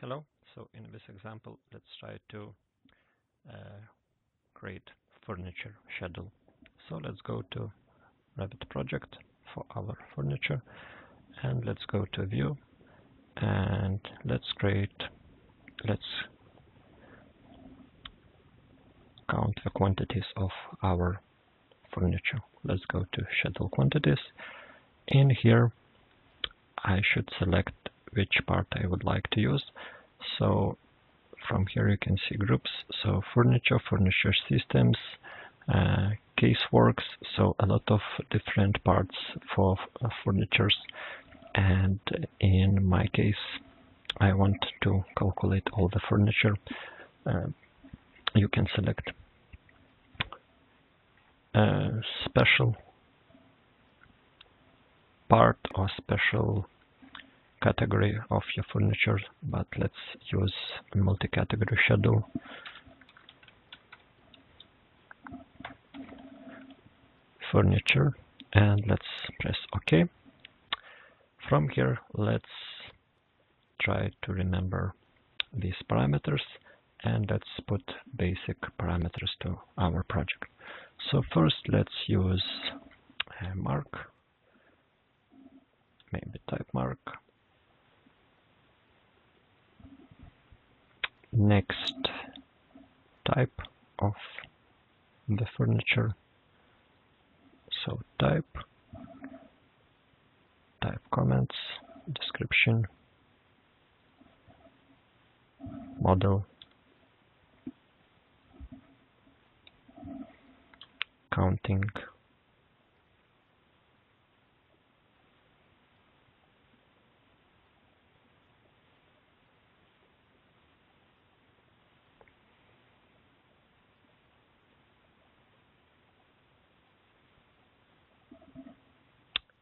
Hello. So in this example, let's try to create furniture schedule. So let's go to Revit project for our furniture, and let's go to view, and let's count the quantities of our furniture. Let's go to schedule quantities. In here I should select which part I would like to use. So from here you can see groups, so furniture, furniture systems, caseworks, so a lot of different parts for furnitures, and in my case I want to calculate all the furniture. You can select a special part or special category of your furniture, but let's use multi-category schedule. Furniture, and let's press OK. From here let's try to remember these parameters, and let's put basic parameters to our project. So first let's use a mark, maybe type mark. Next, type of the furniture. So type comments, description, model, counting,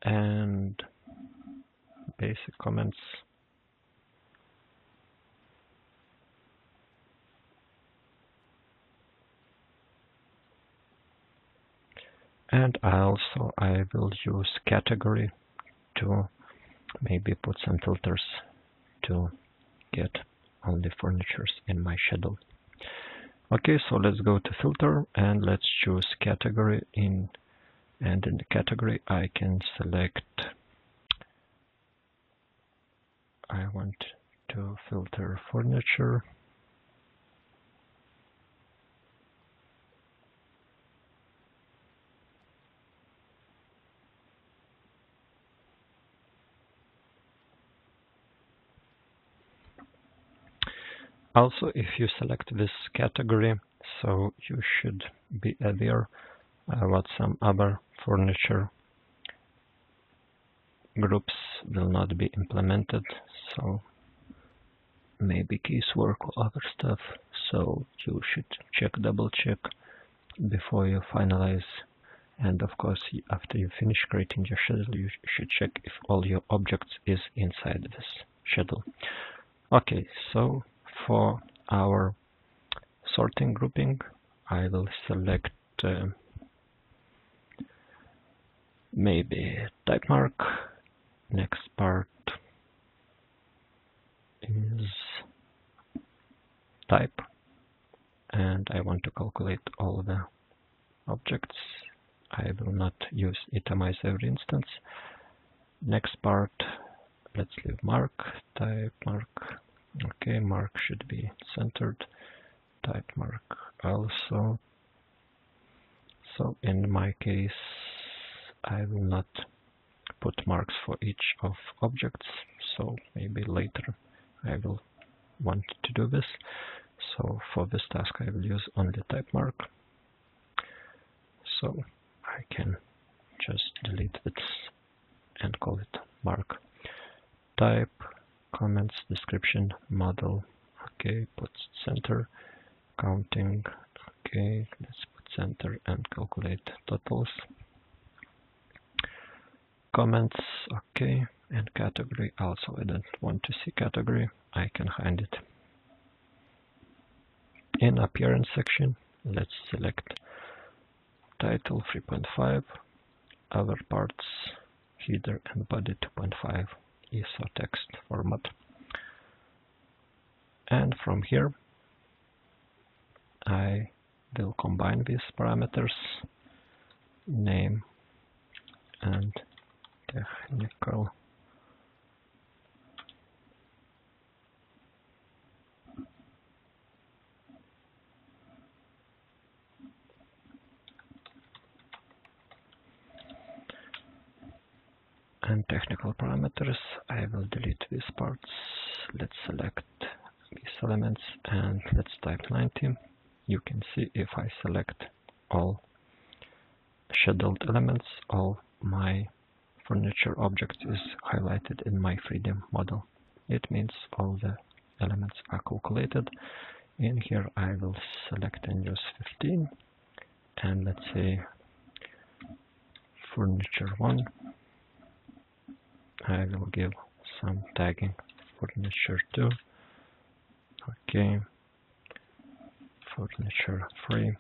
and basic comments. And I will use category to maybe put some filters to get only furnitures in my schedule. Okay, so let's go to filter and let's choose category in. And in the category I can select, I want to filter furniture, also if you select this category, so you should be aware what some other furniture groups will not be implemented, so maybe casework or other stuff, so you should double check before you finalize, and of course after you finish creating your schedule you should check if all your objects is inside this schedule. Okay, so for our sorting grouping I will select maybe type mark. Next part is type, and I want to calculate all the objects. I will not use itemize every instance. Next part, let's leave mark, type mark. Okay, mark should be centered, type mark also. So in my case I will not put marks for each of objects, so maybe later I will want to do this. So for this task I will use only type mark. So I can just delete this and call it mark. Type, comments, description, model, okay, put center, counting, okay, let's put center and calculate totals. Comments, okay, and category also. I don't want to see category, I can hide it. In appearance section let's select title 3.5, other parts, header and body 2.5, ISO text format. and from here I will combine these parameters, name and technical and technical parameters. I will delete these parts. Let's select these elements and let's type 90. You can see if I select all shadowed elements, all my furniture object is highlighted in my 3D model. It means all the elements are calculated. In here I will select and use 15 and let's say furniture 1. I will give some tagging, furniture 2, okay, furniture 3,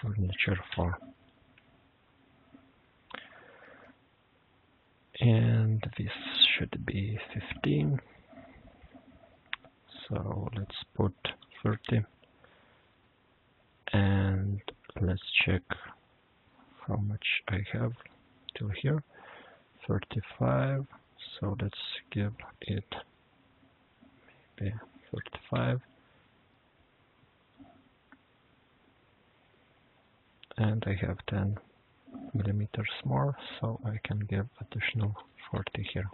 furniture 4. And this should be 15, so let's put 30 and let's check how much I have till here, 35, so let's give it maybe 35, and I have 10 millimeters more, so I can give additional 40 here.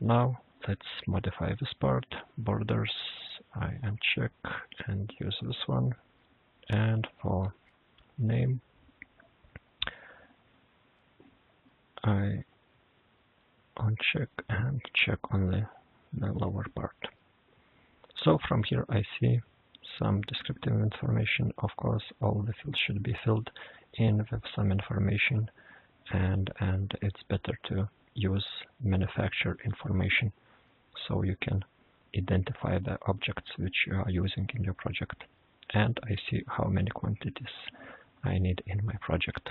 Now let's modify this part, borders, I uncheck and use this one, and for name I uncheck and check only the lower part. So from here I see some descriptive information. Of course, all the fields should be filled in with some information, and it's better to use manufacturer information so you can identify the objects which you are using in your project. And I see how many quantities I need in my project.